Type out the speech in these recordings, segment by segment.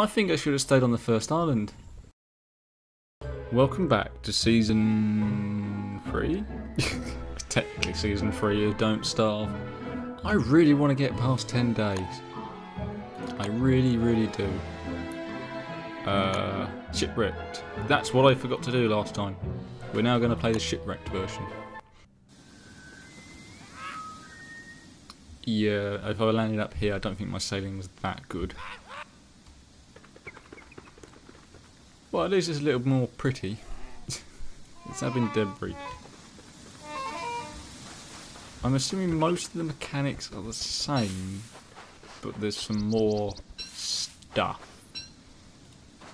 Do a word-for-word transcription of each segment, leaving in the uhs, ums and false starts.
I think I should have stayed on the first island. Welcome back to season three? Technically season three of Don't Starve. I really want to get past ten days. I really, really do. Uh, Shipwrecked. That's what I forgot to do last time. We're now going to play the Shipwrecked version. Yeah, if I landed up here, I don't think my sailing was that good. Well, at least it's a little more pretty. It's having debris. I'm assuming most of the mechanics are the same, but there's some more stuff.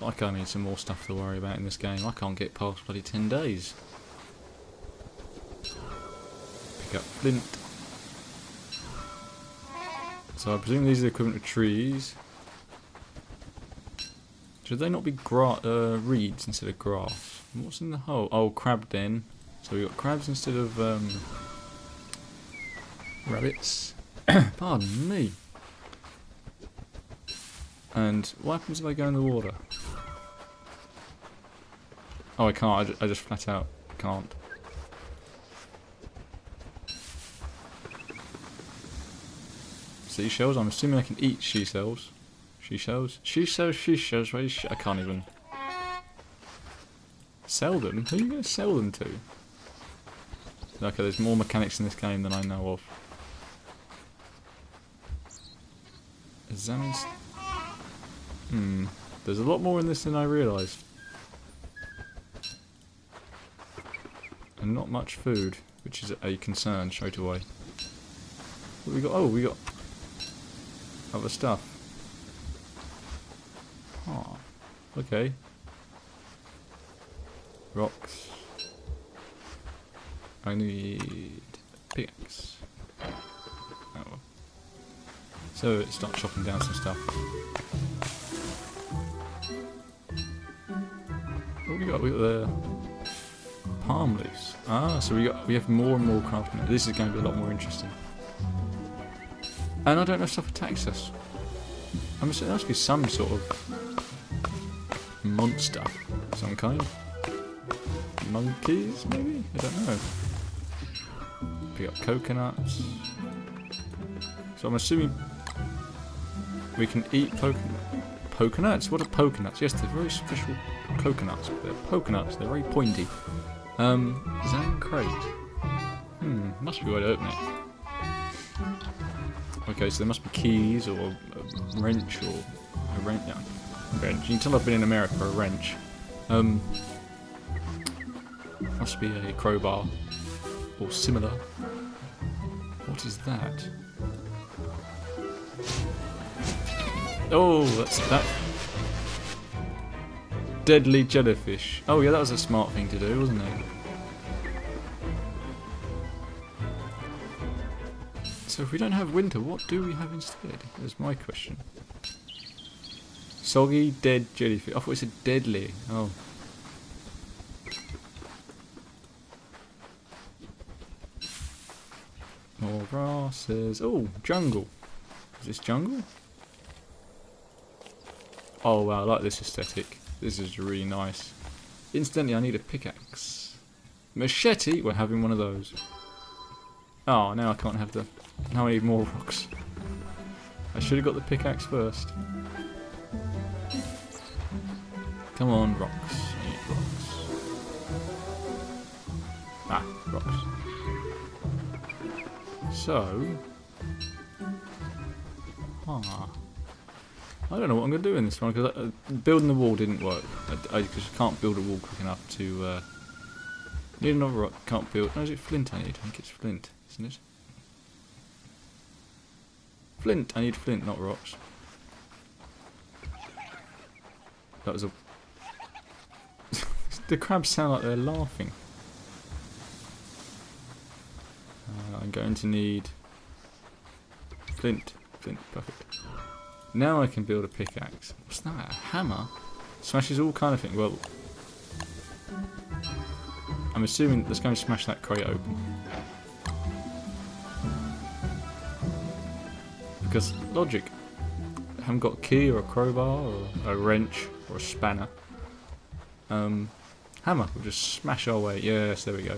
Like, I need some more stuff to worry about in this game. I can't get past bloody ten days. Pick up flint. So I presume these are the equivalent of trees. Should they not be gra uh, reeds instead of grass? What's in the hole? Oh, crab den. So we've got crabs instead of um, rabbits. Pardon me. And what happens if I go in the water? Oh, I can't. I just, I just flat out can't. Seashells. I'm assuming I can eat seashells. Seashells. Seashells. Seashells. Seashells. I can't even sell them. Who are you going to sell them to? Okay, there's more mechanics in this game than I know of. Examine. Hmm. There's a lot more in this than I realised. And not much food, which is a concern straight away. What we got? Oh, we got other stuff. Oh, okay. Rocks. I need a pickaxe. Oh well. So it starts chopping down some stuff. What do we got? We got the palm leaves. Ah, so we got we have more and more crafting. This is going to be a lot more interesting. And I don't know if stuff attacks us. I'm assuming there must be some sort of monster, some kind. Monkeys, maybe? I don't know. Pick up coconuts. So I'm assuming we can eat coconuts. Coconuts? What are coconuts? Yes, they're very special coconuts. They're coconuts. They're very pointy. Um, Zan crate. Hmm, must be a way to open it. Okay, so there must be keys or a wrench or a wrench. No, a wrench. You can tell I've been in America for a wrench. Um, must be a crowbar or similar. What is that? Oh, that's that. Deadly jellyfish. Oh yeah, that was a smart thing to do, wasn't it? So if we don't have winter, what do we have instead? That's my question. Soggy, dead jellyfish. I thought it said deadly. Oh. More grasses. Oh, jungle. Is this jungle? Oh wow, I like this aesthetic. This is really nice. Incidentally, I need a pickaxe. Machete? We're having one of those. Oh, now I can't have the... Now I need more rocks. I should have got the pickaxe first. Come on, rocks. I need rocks. Ah, rocks. So... Ah... I don't know what I'm going to do in this one, because uh, building the wall didn't work. I, I just can't build a wall quick enough to... Uh, need another rock, can't build... No, is it flint I need? I think it's flint, isn't it? Flint! I need flint, not rocks. That was a... The crabs sound like they're laughing. Uh, I'm going to need... Flint. Flint, perfect. Now I can build a pickaxe. What's that? A hammer? Smashes all kind of things. Well, I'm assuming let's go and smash that crate open. Because logic. I haven't got key or a crowbar or a wrench or a spanner. Um, hammer. We'll just smash our way. Yes, there we go.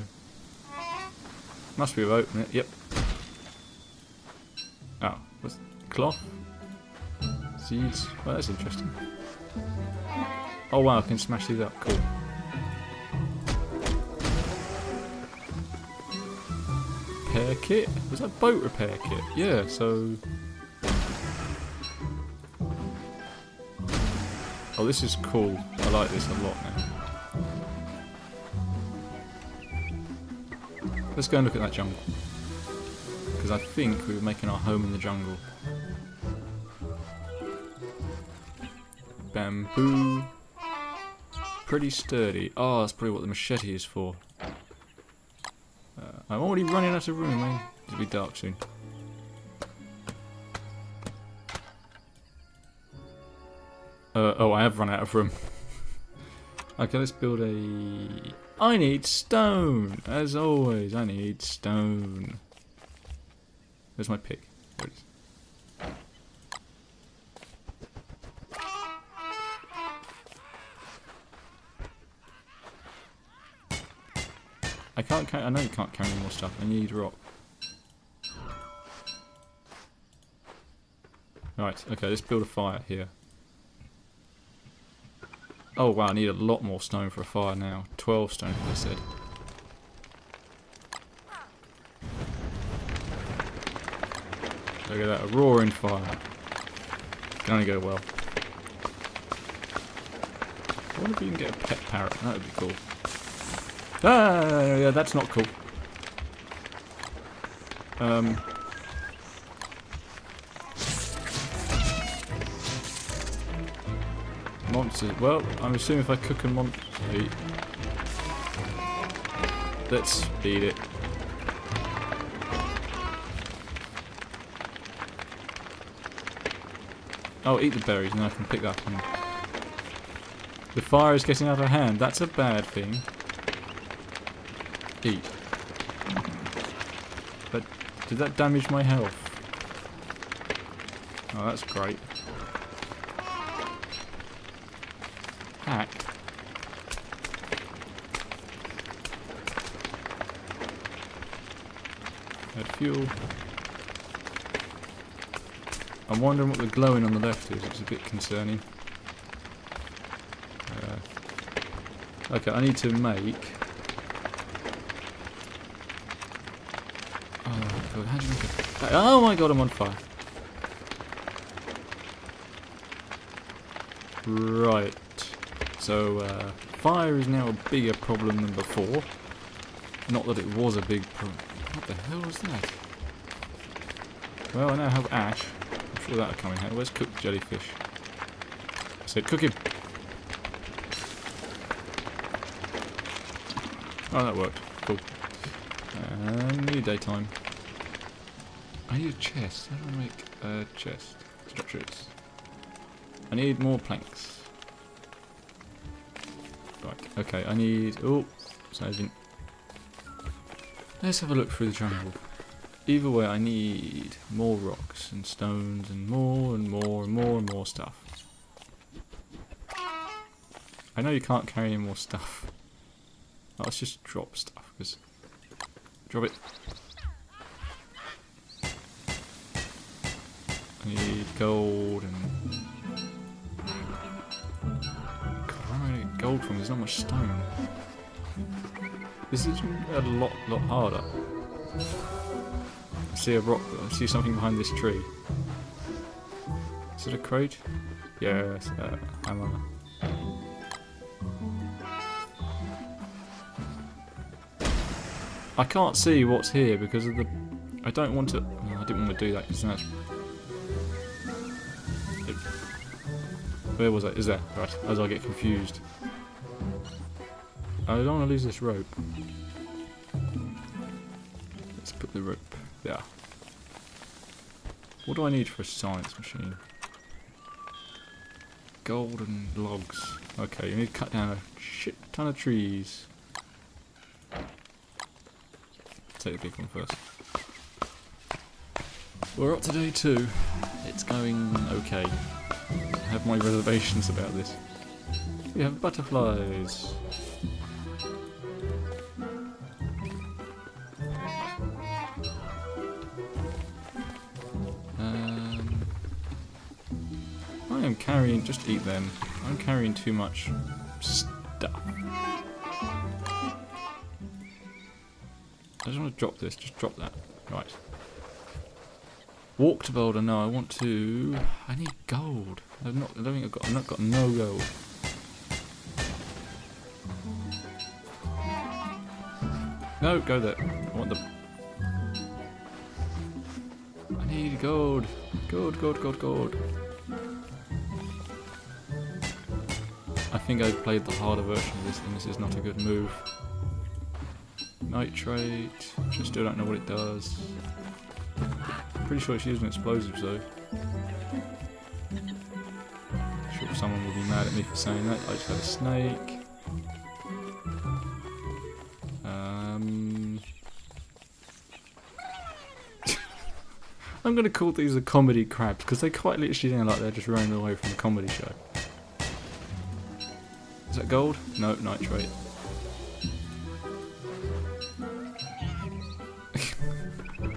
Must be able to open it. Yep. Oh, what's cloth? Seeds. Well, that's interesting. Oh wow, I can smash these up. Cool. Repair kit? Was that boat repair kit? Yeah, so... Oh, this is cool. I like this a lot now. Let's go and look at that jungle. Because I think we were making our home in the jungle. Bamboo. Pretty sturdy. Oh, that's probably what the machete is for. Uh, I'm already running out of room, man. It'll be dark soon. Uh, oh, I have run out of room. Okay, let's build a... I need stone! As always, I need stone. Where's my pick? There it is. I can't carry... I know you can't carry any more stuff. I need rock. Right, okay, let's build a fire here. Oh wow, I need a lot more stone for a fire now. twelve stone, as I said. Look at that, a roaring fire. Can only go well. I wonder if you can get a pet parrot. That would be cool. Ah, yeah, that's not cool. Um... Monsters. Well, I'm assuming if I cook a monster. Let's eat it. Oh, eat the berries and I can pick that one. The fire is getting out of hand. That's a bad thing. Eat. But did that damage my health? Oh, that's great. Hack. Add fuel. I'm wondering what the glowing on the left is, it's a bit concerning. Uh, okay, I need to make... Oh god, how do you make a... Oh my god, I'm on fire! Right. So uh, fire is now a bigger problem than before. Not that it was a big problem. What the hell was that? Well, I now have ash. I'm sure that'll come in handy. Where's cooked jellyfish? I said cook him. Oh, that worked. Cool. And new daytime. I need a chest. How do I make a chest? Structure it. I need more planks. Okay, I need... Oh, saving. Let's have a look through the jungle. Either way, I need more rocks and stones and more and more and more and more stuff. I know you can't carry any more stuff. Oh, let's just drop stuff. Cause drop it. I need gold and... Gold from there's not much stone. This is a lot, lot harder. I see a rock. I see something behind this tree. Is it a crate? Yes. Uh, I'm on. I can't see what's here because of the. I don't want to. Oh, I didn't want to do that because that's. Where was I? Is that right? As I get confused. I don't want to lose this rope. Let's put the rope there. What do I need for a science machine? Golden logs. Okay, you need to cut down a shit ton of trees. Take the big one first. We're up to day two. It's going okay. I have my reservations about this. We have butterflies. Um, I am carrying, just eat them. I'm carrying too much stuff. I just want to drop this, just drop that. Right. Walk to Boulder, no, I want to... I need gold. I've not, I don't think I've got, I've not got no gold. No, go there. I want the... I need gold. Gold, gold, gold, gold. I think I played the harder version of this and this is not a good move. Nitrate. I still don't know what it does. Pretty sure it's using explosives though. I'm sure someone will be mad at me for saying that. I just had a snake. Um, I'm going to call these the comedy crabs because they quite literally sound like they're just running away from a comedy show. Is that gold? No, nitrate.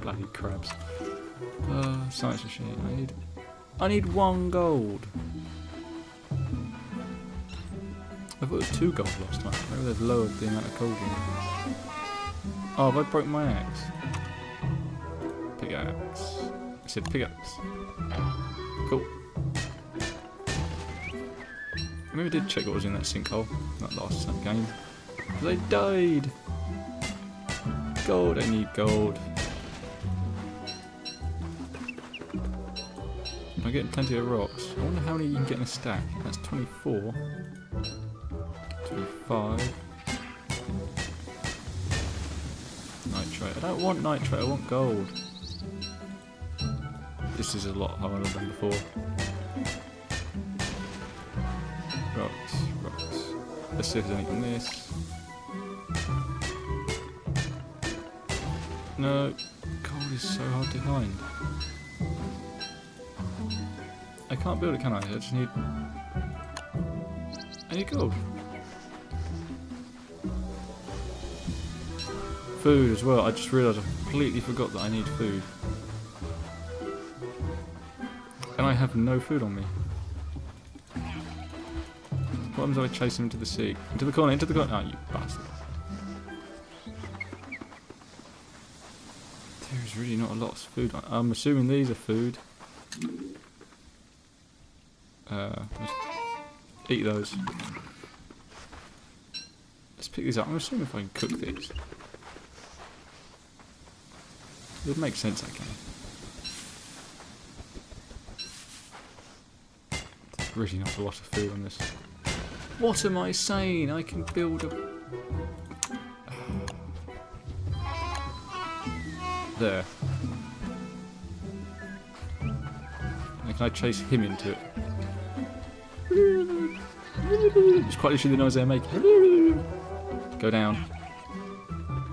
Bloody crabs. Uh, science machine. I need. I need one gold. I thought it was two gold last time. Maybe they've lowered the amount of gold. Oh, have I broke my axe? Pickaxe. I said pickaxe. Cool. I maybe did check what was in that sinkhole. That last game. They died. Gold. I need gold. I'm getting plenty of rocks. I wonder how many you can get in a stack. That's twenty-four. twenty-five. Nitrate. I don't want nitrate, I want gold. This is a lot harder than before. Rocks, rocks. Let's see if there's anything in this. No. Gold is so hard to find. I can't build it, can I? I just need... I need gold. Food as well. I just realised I completely forgot that I need food. And I have no food on me. What happens if I chase him into the sea? Into the corner, into the corner! Oh, you bastard. There's really not a lot of food. I'm assuming these are food. Uh, let's eat those. Let's pick these up. I'm assuming if I can cook these. It would make sense, I can. There's really not a lot of food on this. What am I saying? I can build a... There. Now can I chase him into it? It's quite literally the noise they're making. Go down.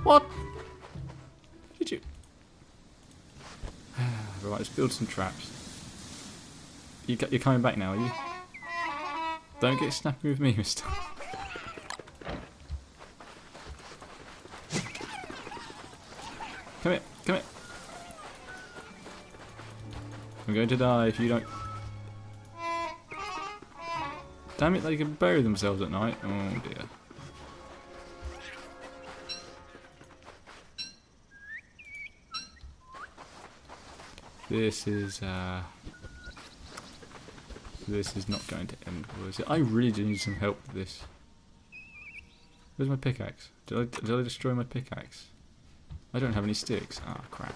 What? Did you? Right, let's build some traps. You, you're coming back now, are you? Don't get snappy with me, mister. Come here, come here. I'm going to die if you don't... Damn it, they can bury themselves at night. Oh dear. This is, uh... this is not going to end well, is it? I really do need some help with this. Where's my pickaxe? Did I, did I destroy my pickaxe? I don't have any sticks. Ah, crap.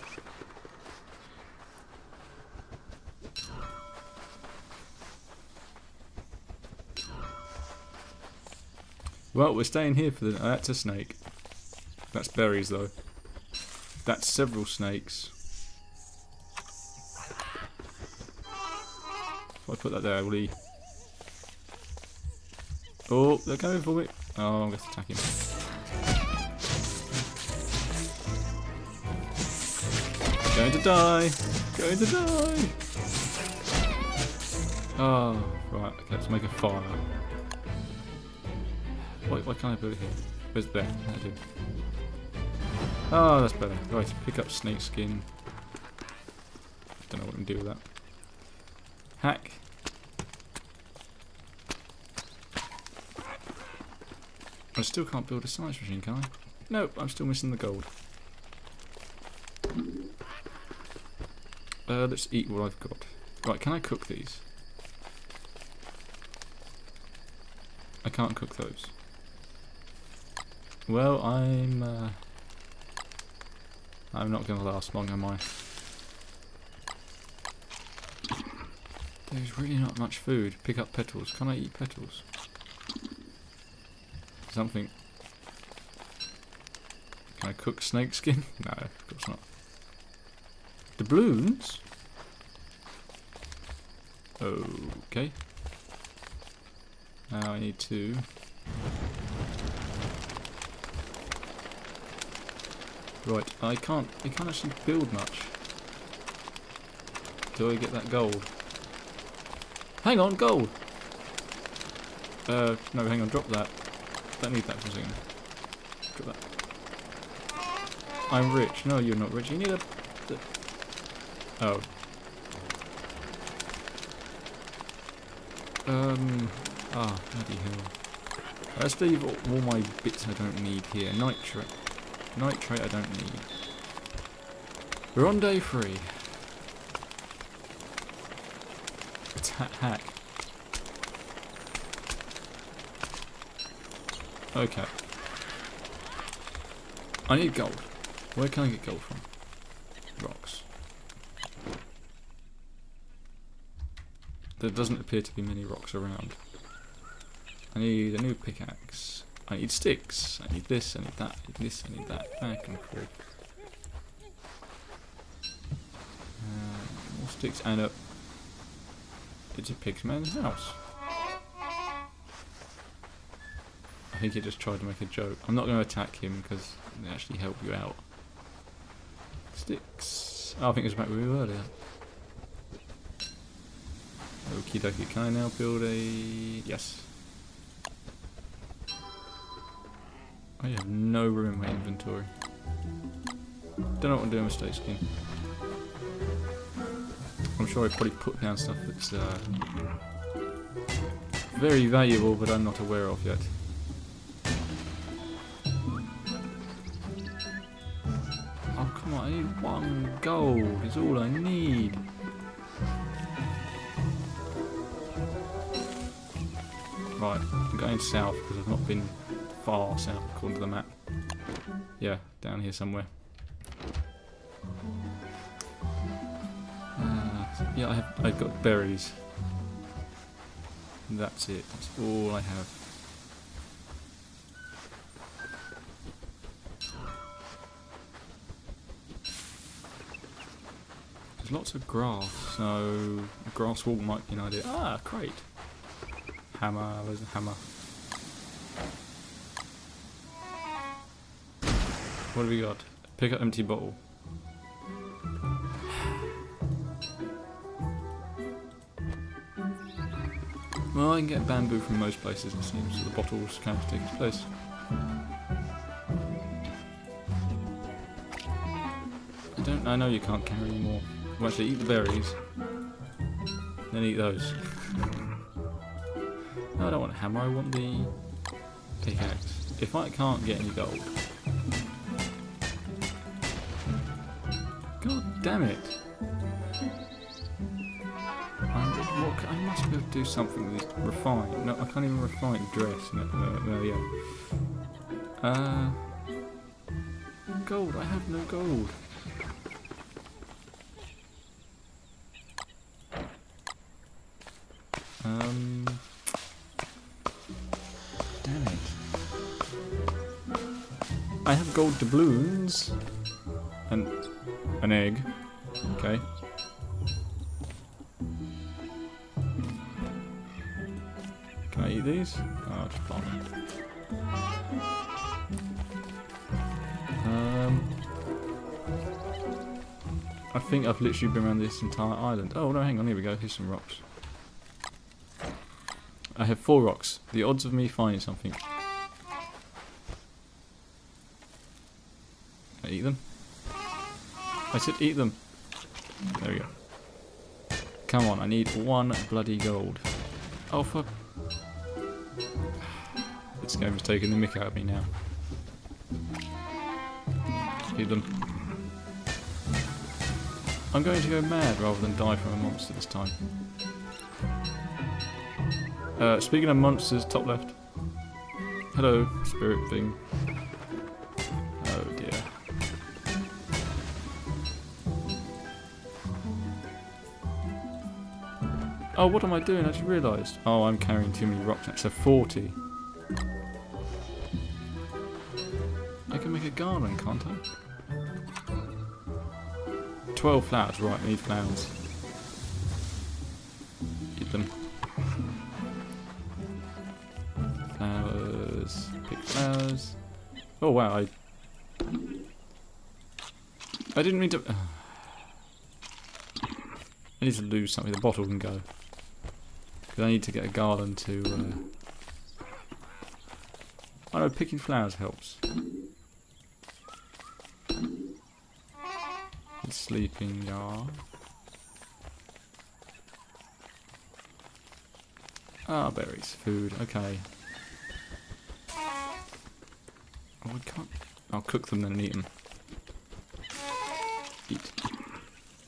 Well, we're staying here for the... Oh, that's a snake. That's berries, though. That's several snakes. If I put that there, will he... Oh, they're going for it. Oh, I'm going to attack him. Going to die. Going to die. Oh, right, okay, let's make a fire. Wait, why can't I build it here? Where's there? I do. Oh, that's better. Right, pick up snake skin. Don't know what I can do with that. Hack. I still can't build a science machine, can I? Nope, I'm still missing the gold. Uh, let's eat what I've got. Right, can I cook these? I can't cook those. Well, I'm... Uh, I'm not going to last long, am I? There's really not much food. Pick up petals. Can I eat petals? Something. Can I cook snake skin? No, of course not. Doubloons? Okay. Now I need to... Right, I can't, I can't actually build much. Do I get that gold? Hang on, gold! Uh, no, hang on, drop that. Don't need that for a second. Drop that. I'm rich. No, you're not rich. You need a... a oh. Um... Ah, oh, bloody hell. Let's leave all, all my bits I don't need here. Nitrate. Nitrate I don't need. We're on day three. Attack hack. Okay. I need gold. Where can I get gold from? Rocks. There doesn't appear to be many rocks around. I need a new pickaxe. I need sticks. I need this, I need that, I need this, I need that. Back and forth. Uh, more sticks and a... It's a pigman's house. I think he just tried to make a joke. I'm not going to attack him because they actually help you out. Sticks. Oh, I think it was back where we were earlier. Okie dokie. Can I now build a... Yes. I have no room in my inventory. Don't know what I'm doing with snake skin. I'm sure I probably put down stuff that's uh, very valuable but I'm not aware of yet. I need one gold, is all I need. Right, I'm going south because I've not been far south according to the map. Yeah, down here somewhere. Uh, yeah, I have, I've got berries. That's it, that's all I have. Lots of grass, so a grass wall might be an idea. Ah, crate. Hammer, there's a hammer. What have we got? Pick up empty bottle. Well, I can get bamboo from most places, it seems, so the bottles kind of take its place. I don't, I know you can't carry any more. Actually, eat the berries, then eat those. No, I don't want a hammer, I want the pickaxe. If I can't get any gold. God damn it! I'm, what, I must be able to do something with this. Refine. No, I can't even refine dress. No, no, no, yeah. Uh, gold, I have no gold. Um, damn it. I have gold doubloons and an egg. Okay. Can I eat these? Oh, just bomb it. Um, I think I've literally been around this entire island. Oh no, hang on, here we go. Here's some rocks. I have four rocks. The odds of me finding something. Can I eat them? I said eat them. There we go. Come on, I need one bloody gold. Oh fuck. This game is taking the mick out of me now. Eat them. I'm going to go mad rather than die from a monster this time. Uh, speaking of monsters, top left. Hello, spirit thing. Oh dear. Oh, what am I doing? I just realised. Oh, I'm carrying too many rocks now. So forty. I can make a garden, can't I? twelve flowers, right, I need flowers. Eat them. Flowers, pick flowers. Oh wow, I... I didn't mean to... I need to lose something, the bottle can go. Because I need to get a garland to... Uh... I know, picking flowers helps. Sleeping jar. Ah, berries, food, okay. Oh, I can't. I'll cook them then and eat them. Eat.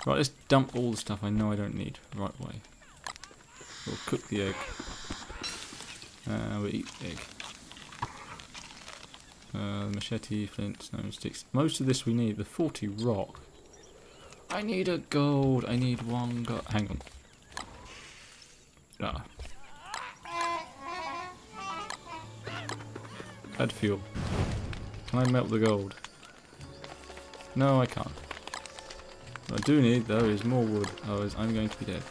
Right, let's dump all the stuff I know I don't need right away. We'll cook the egg. Uh, we'll eat the egg. Uh, machete, flint, stone, sticks. Most of this we need. The forty rock. I need a gold. I need one gold. Hang on. Ah. Add fuel. Can I melt the gold? No, I can't. What I do need, though, is more wood. Otherwise, I'm going to be dead.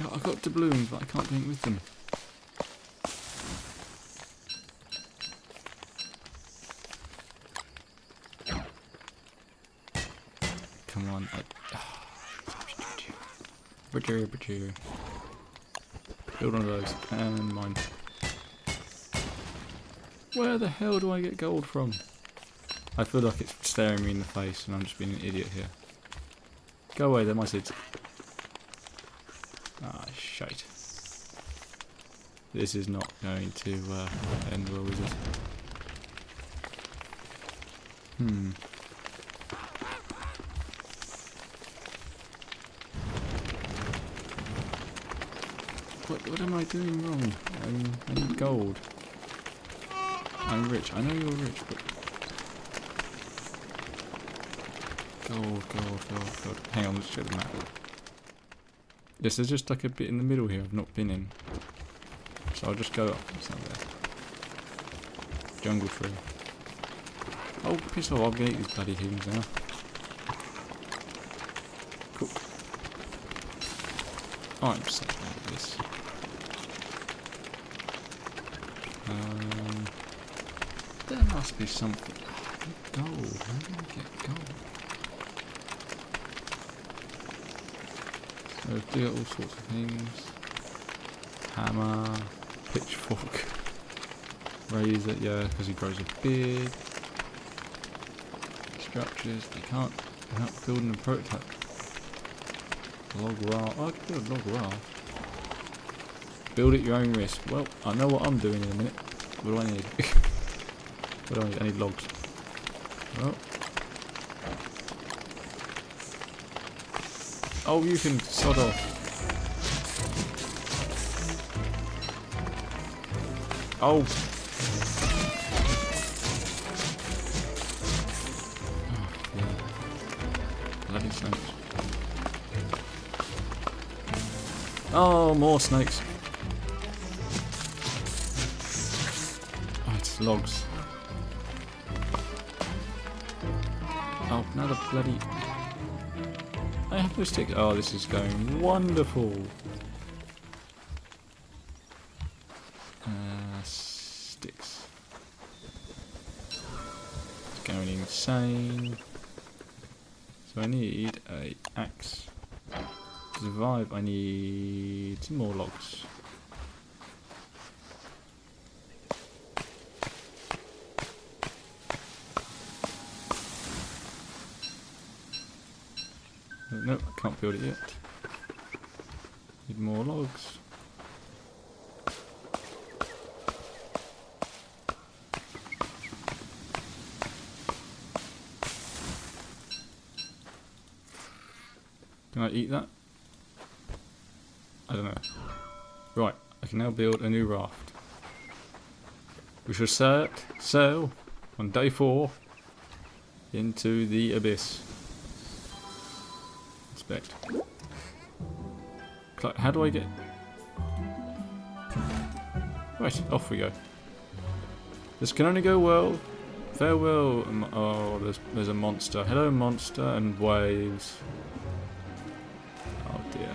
I've got doubloons, but I can't do anything with them. Come on. Butcher, butcher. Build one of those. And mine. Where the hell do I get gold from? I feel like it's staring me in the face and I'm just being an idiot here. Go away, they're my seeds. Ah, shite. This is not going to uh, end well, is it? Hmm. What, what am I doing wrong? Um, I need gold. I'm rich. I know you're rich, but... Gold, gold, gold, gold. Hang on, let's check the map. Yes, there's just like a bit in the middle here I've not been in. So I'll just go up. It's not there. Jungle tree. Oh, piss off. I'm going to eat these bloody things now. Cool. Oh, I'm such bad at this. Um, there must be something. Gold. How do I get gold? So do all sorts of things. Hammer, pitchfork, razor. Yeah, because he grows a beard. Structures. They can't. They're not building a prototype. Log raft. Oh, I could build a log raft. Build at your own risk. Well, I know what I'm doing in a minute. What do I need? What do I need? I need logs. Well. Oh, you can sod off. Oh. Oh, yeah. Bloody snakes. Oh, more snakes. Logs. Oh, another bloody... I have to stick... Oh, this is going wonderful. Uh, sticks. It's going insane. So I need a axe. To survive, I need some more logs. Can't build it yet. Need more logs. Can I eat that? I don't know. Right, I can now build a new raft. We shall set sail on day four into the abyss. Inspect. How do I get... Right, off we go. This can only go well. Farewell. Oh, there's, there's a monster. Hello, monster and waves. Oh dear.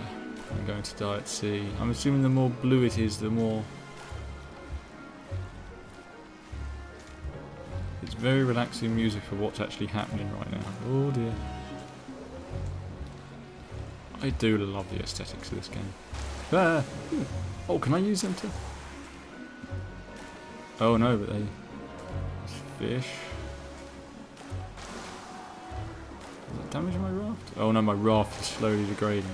I'm going to die at sea. I'm assuming the more blue it is, the more... It's very relaxing music for what's actually happening right now. Oh dear. I do love the aesthetics of this game. Ah, oh, can I use them too? Oh no, but they... There's fish. Does that damage my raft? Oh no, my raft is slowly degrading.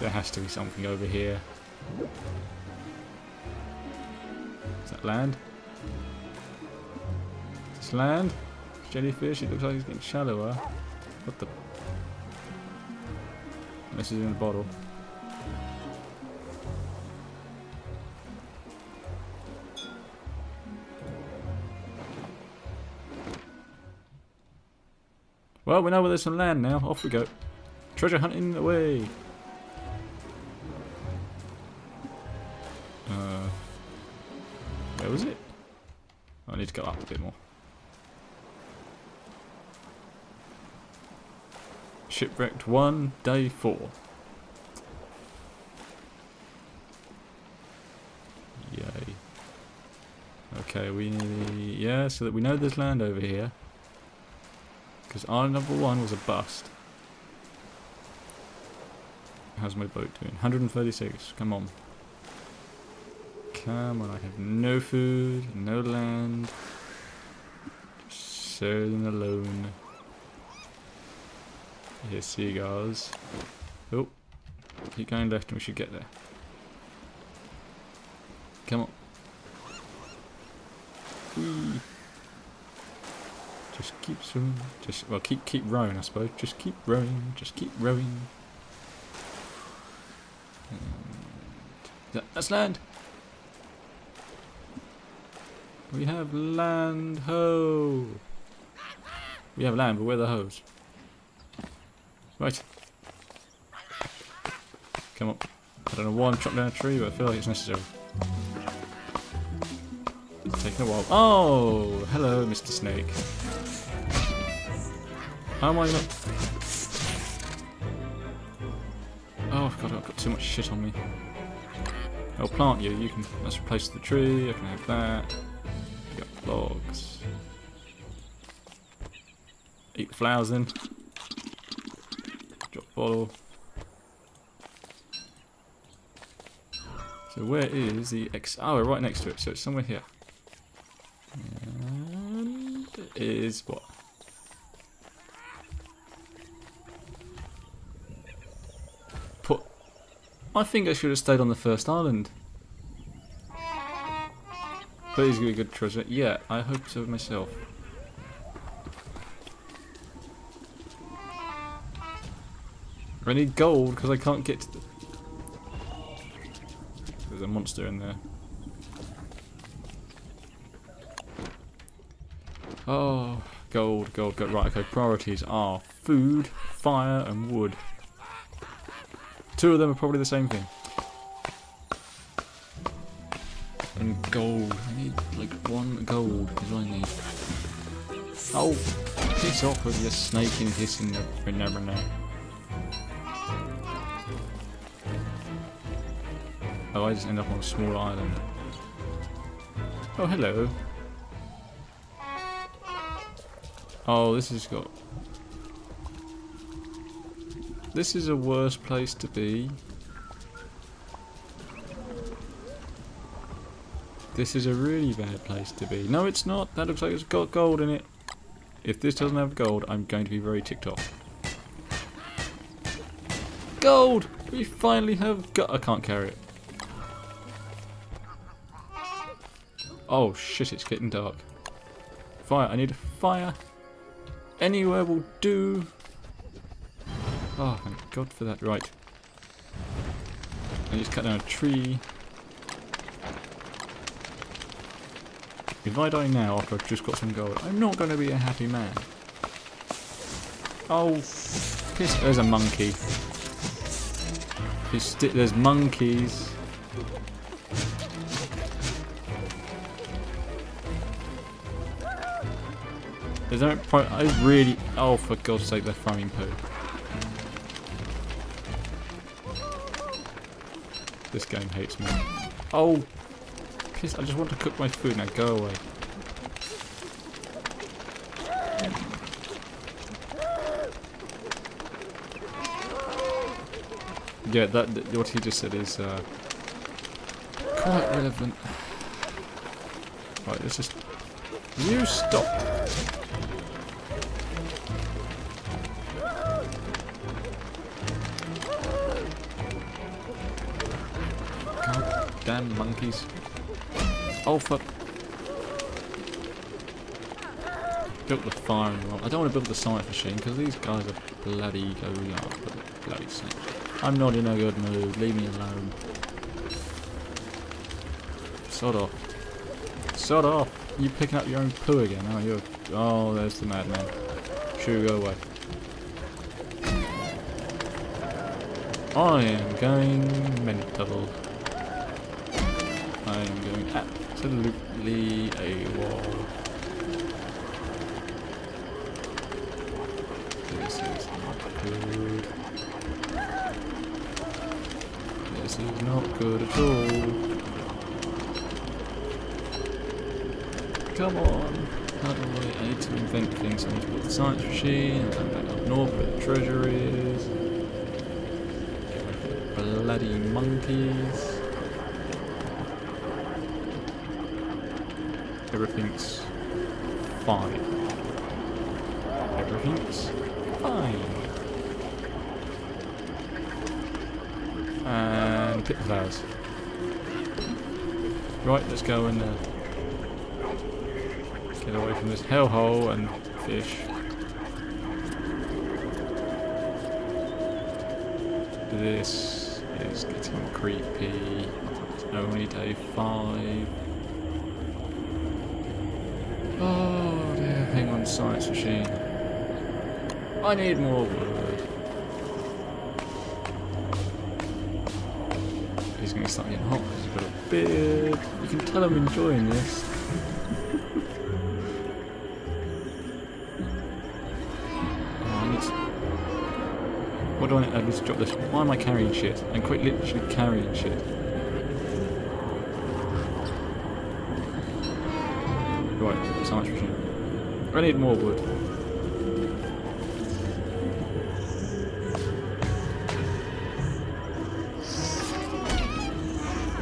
There has to be something over here. Is that land? Is this land? Jellyfish, it looks like it's getting shallower. What the? This is in the bottle. Well, we know where there's some land now. Off we go. Treasure hunting away. Uh, where was it? I need to go up a bit more. Shipwrecked one, day four. Yay. Okay, we need... Yeah, so that we know there's land over here. Because island number one was a bust. How's my boat doing? one hundred thirty-six, come on. Come on, I have no food, no land. Just sailing alone. Here's seagulls. Oh, keep going left and we should get there. Come on. Whee. Just keep swimming. Just well, keep keep rowing, I suppose. Just keep rowing. Just keep rowing. And that's land. We have land ho. We have land, but where are the hoes? Right. Come on. I don't know why I'm chopping down a tree, but I feel like it's necessary. It's taking a while. Oh! Hello, Mister Snake. How am I not... Oh, God, I've got too much shit on me. I'll plant you. You can... Let's replace the tree. I can have that. Pick up logs. Eat the flowers, then. Bottle. So where is the X? Oh, we're right next to it, so it's somewhere here. And it is what? Put. I think I should have stayed on the first island. Please give me a good treasure. Yeah, I hope so myself. I need gold because I can't get to the... There's a monster in there. Oh, gold, gold, gold. Right, okay, priorities are food, fire and wood. Two of them are probably the same thing. And gold. I need, like, one gold is what I need. Oh, piss off with your snake and hissing every now and now. Oh, I just end up on a small island. Oh, hello. Oh, this has got... This is a worse place to be. This is a really bad place to be. No, it's not. That looks like it's got gold in it. If this doesn't have gold, I'm going to be very ticked off. Gold! We finally have got. I can't carry it. Oh shit, it's getting dark. Fire, I need a fire. Anywhere will do. Oh, thank God for that. Right. I need to cut down a tree. If I die now after I've just got some gold, I'm not going to be a happy man. Oh, piss. There's a monkey. Piss, there's monkeys. There's no point. I really. Oh, for God's sake, they're throwing poo. This game hates me. Oh, piss! I just want to cook my food now. Go away. Yeah, that what he just said is uh, quite relevant. Right, let's just. You stop. Damn monkeys. Oh fuck. Built the firing rod. I don't want to build the science machine because these guys are bloody go yard, bloody snakes. I'm not in a good mood, leave me alone. Sod off. Sod off. You picking up your own poo again, aren't you? Oh, there's the madman. Shoo, go away. I am going mental. I'm going absolutely AWOL. This is not good. This is not good at all. Come on. How do I, I need to invent things? I need to put the science machine. I'm back up north where the treasure is. Get rid of the bloody monkeys. Everything's fine. Everything's fine. And pick the flowers. Right, let's go and uh, get away from this hellhole and fish. This is getting creepy. It's only day five. Oh dear, hang on, science machine. I need more wood. He's going to start getting hot because he's got a beard. You can tell I'm enjoying this. Oh, I need to... What do I need? I need to drop this. Why am I carrying shit? I'm quite literally carrying shit. Right, science machine. I need more wood.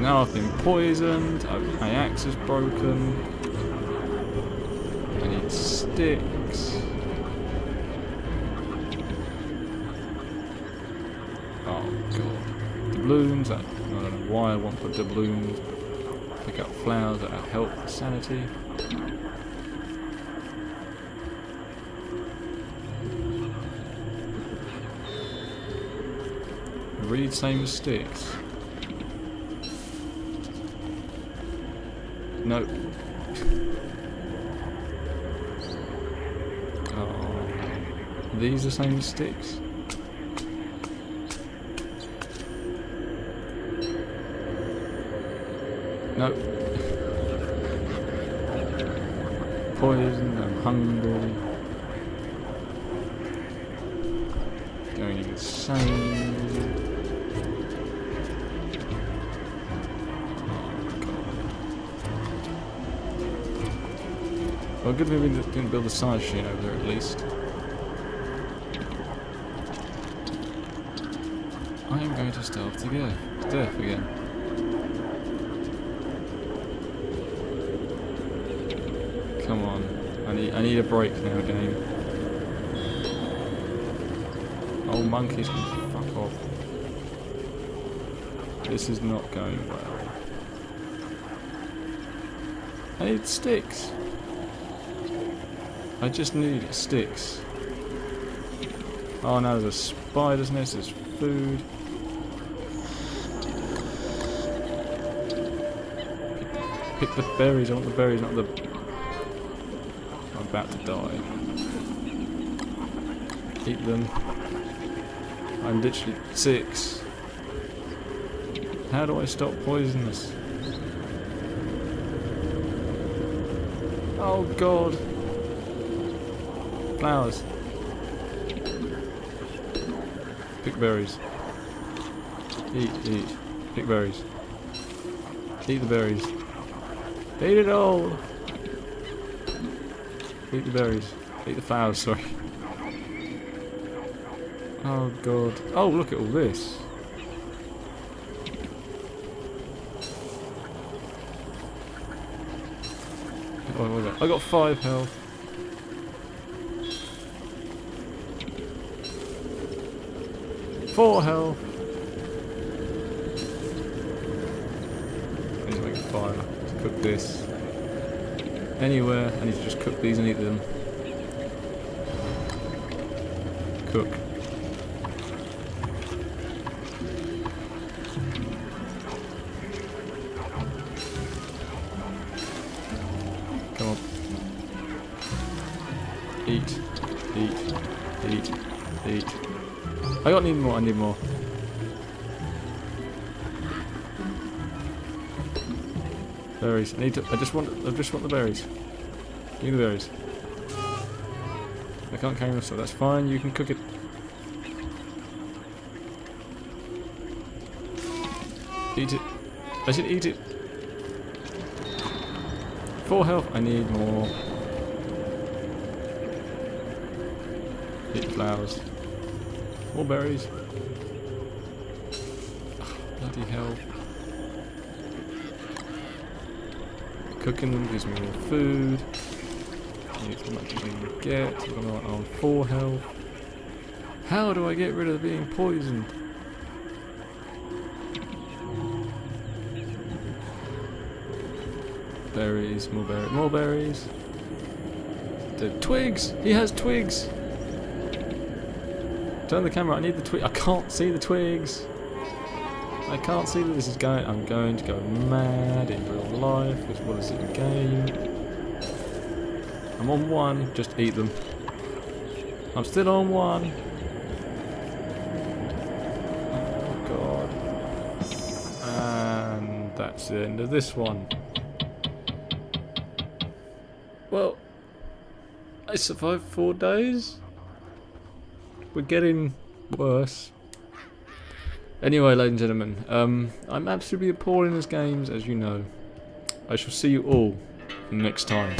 Now I've been poisoned, I've, my axe is broken. I need sticks. Oh god. Doubloons, I don't know why I want the doubloons. Pick up flowers that help sanity. Read same sticks. Nope. Oh, these the same sticks? Nope. Poisoned, I'm hungry. Going insane. Well, good thing we didn't build a science machine over there, at least. I am going to starve to death, death again. Come on. I I need, I need a break now, game. Old monkeys can fuck off. This is not going well. I need sticks. I just need sticks. Oh no, there's a spider's nest, there's food. Pick the berries, I want the berries, not the... I'm about to die. Eat them. I'm literally six. How do I stop poisonous? Oh god. Flowers. Pick berries. Eat, eat. Pick berries. Eat the berries. Eat it all! Eat the berries. Eat the flowers, sorry. Oh god. Oh, look at all this. What was it? I got five health. Four health. I need to make a fire to cook this. Anywhere, I need to just cook these and eat them. Cook. Come on. Eat, eat, eat, eat. I don't need more, I need more. Berries. I need to I just want I just want the berries. Give me the berries. I can't carry them, so that's fine, you can cook it. Eat it. I should eat it. Full health, I need more. Eat flowers. More berries. Oh, bloody hell. Cooking them gives me more food. It's as much as we can get. I'm on four health. How do I get rid of being poisoned? Berries, more berries, more berries. The twigs! He has twigs! Turn the camera, I need the twig. I can't see the twigs. I can't see that this is going. I'm going to go mad in real life. Because what is it, a game? I'm on one, just eat them. I'm still on one. Oh god. And that's the end of this one. Well, I survived four days. We're getting worse. Anyway, ladies and gentlemen, um, I'm absolutely appalling as games, as you know. I shall see you all next time.